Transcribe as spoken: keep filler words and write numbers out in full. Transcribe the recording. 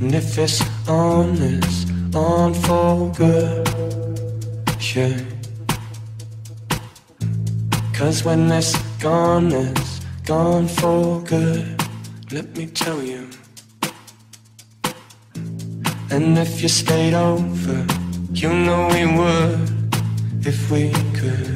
Nefes anders än fågelkön. Cause when it's gone, it's gone for good. Let me tell you. And if you stayed over, you know we would if we could.